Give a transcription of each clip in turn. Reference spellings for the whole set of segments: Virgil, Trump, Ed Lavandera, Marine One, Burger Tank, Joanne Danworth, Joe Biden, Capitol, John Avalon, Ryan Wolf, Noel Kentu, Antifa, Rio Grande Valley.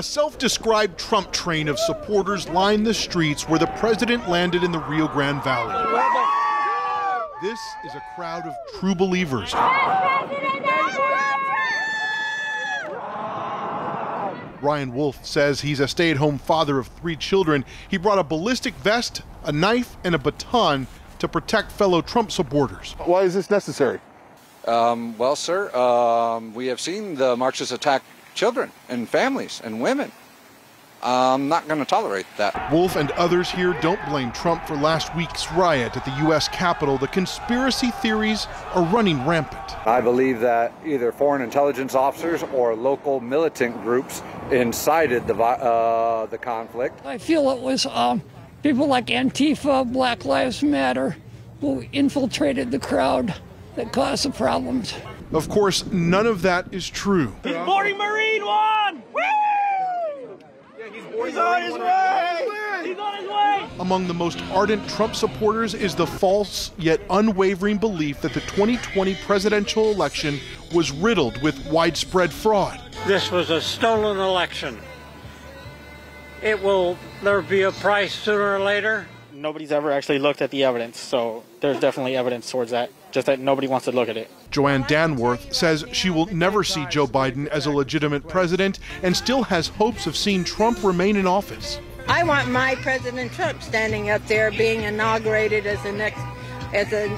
A self-described Trump train of supporters lined the streets where the president landed in the Rio Grande Valley. This is a crowd of true believers. Ryan Wolf says he's a stay-at-home father of 3 children. He brought a ballistic vest, a knife, and a baton to protect fellow Trump supporters. Why is this necessary? Well, sir, we have seen the marches attack children and families and women. I'm not going to tolerate that. Wolf and others here don't blame Trump for last week's riot at the U.S. Capitol. The conspiracy theories are running rampant. I believe that either foreign intelligence officers or local militant groups incited the conflict. I feel it was people like Antifa, Black Lives Matter, who infiltrated the crowd that caused the problems. Of course, none of that is true. He's boarding Marine One! Woo! He's on his way! He's on his way! Among the most ardent Trump supporters is the false yet unwavering belief that the 2020 presidential election was riddled with widespread fraud. This was a stolen election. There'll be a price sooner or later. Nobody's ever actually looked at the evidence, so there's definitely evidence towards that, just that nobody wants to look at it. Joanne Danworth says she will never see Joe Biden as a legitimate president and still has hopes of seeing Trump remain in office. I want my President Trump standing up there being inaugurated as the next, as an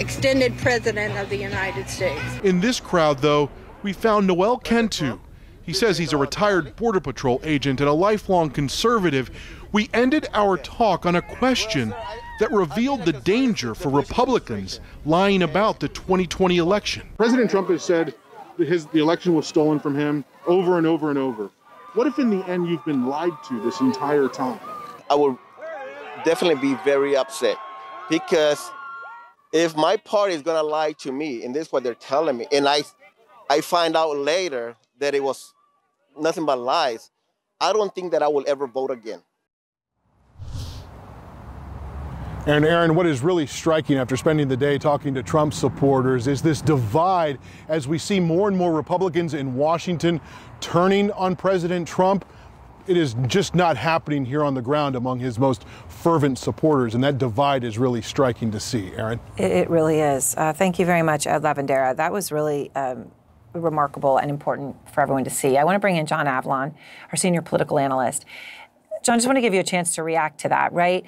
extended president of the United States. In this crowd, though, we found Noel Kentu. He says he's a retired Border Patrol agent and a lifelong conservative. We ended our talk on a question that revealed the danger for Republicans lying about the 2020 election. President Trump has said that the election was stolen from him over and over and over. What if in the end you've been lied to this entire time? I will definitely be very upset, because if my party is going to lie to me, and this is what they're telling me, and I find out later that it was nothing but lies, I don't think that I will ever vote again. And Aaron, what is really striking after spending the day talking to Trump supporters is this divide as we see more and more Republicans in Washington turning on President Trump. It is just not happening here on the ground among his most fervent supporters, and that divide is really striking to see, Aaron. It really is. Thank you very much, Ed Lavandera. That was really remarkable and important for everyone to see. I want to bring in John Avalon, our senior political analyst. John, I just want to give you a chance to react to that, right?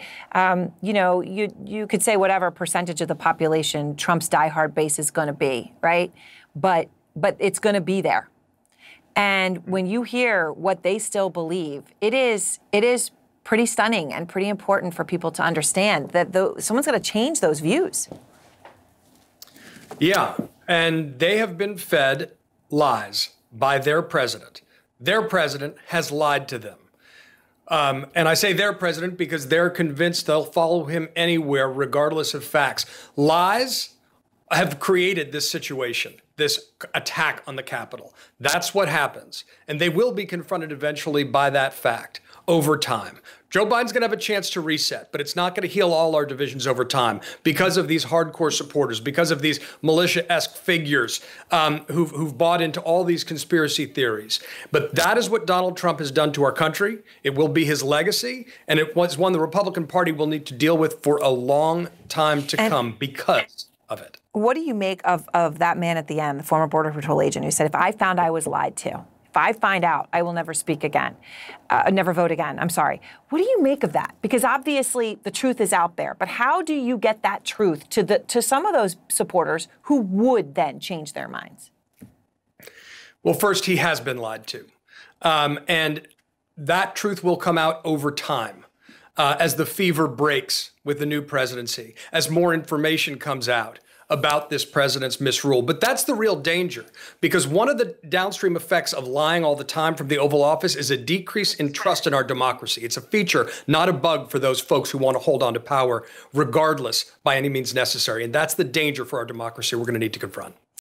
You know, you could say whatever percentage of the population Trump's diehard base is going to be, right? But it's going to be there. And when you hear what they still believe, it is pretty stunning and pretty important for people to understand that someone's going to change those views. Yeah, and they have been fed lies by their president. Their president has lied to them. And I say their president because they're convinced they'll follow him anywhere, regardless of facts. Lies have created this situation, this attack on the Capitol. That's what happens. And they will be confronted eventually by that fact over time. Joe Biden's going to have a chance to reset, but it's not going to heal all our divisions over time because of these hardcore supporters, because of these militia-esque figures who've bought into all these conspiracy theories. But that is what Donald Trump has done to our country. It will be his legacy, and it was one the Republican Party will need to deal with for a long time to come because of it. What do you make of that man at the end, the former Border Patrol agent, who said, if I found I was lied to, if I find out, I will never speak again, never vote again, I'm sorry. What do you make of that? Because obviously the truth is out there, but how do you get that truth to some of those supporters who would then change their minds? Well, first, he has been lied to. And that truth will come out over time as the fever breaks with the new presidency, as more information comes out about this president's misrule. But that's the real danger, because one of the downstream effects of lying all the time from the Oval Office is a decrease in trust in our democracy. It's a feature, not a bug, for those folks who want to hold on to power regardless by any means necessary. And that's the danger for our democracy we're going to need to confront.